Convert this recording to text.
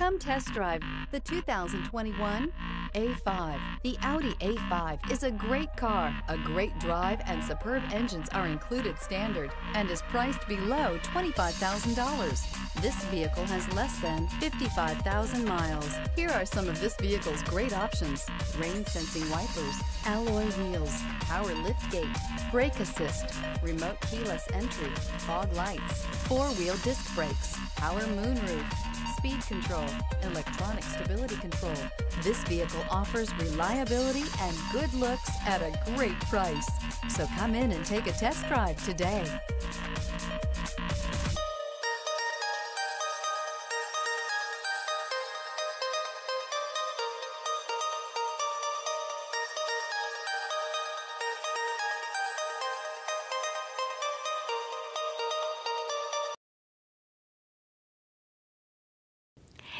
Come test drive the 2021 A5. The Audi A5 is a great car. A great drive and superb engines are included standard and is priced below $25,000. This vehicle has less than 55,000 miles. Here are some of this vehicle's great options: rain sensing wipers, alloy wheels, power liftgate, brake assist, remote keyless entry, fog lights, four-wheel disc brakes, power moonroof, speed control, electronic stability control. This vehicle offers reliability and good looks at a great price. So come in and take a test drive today.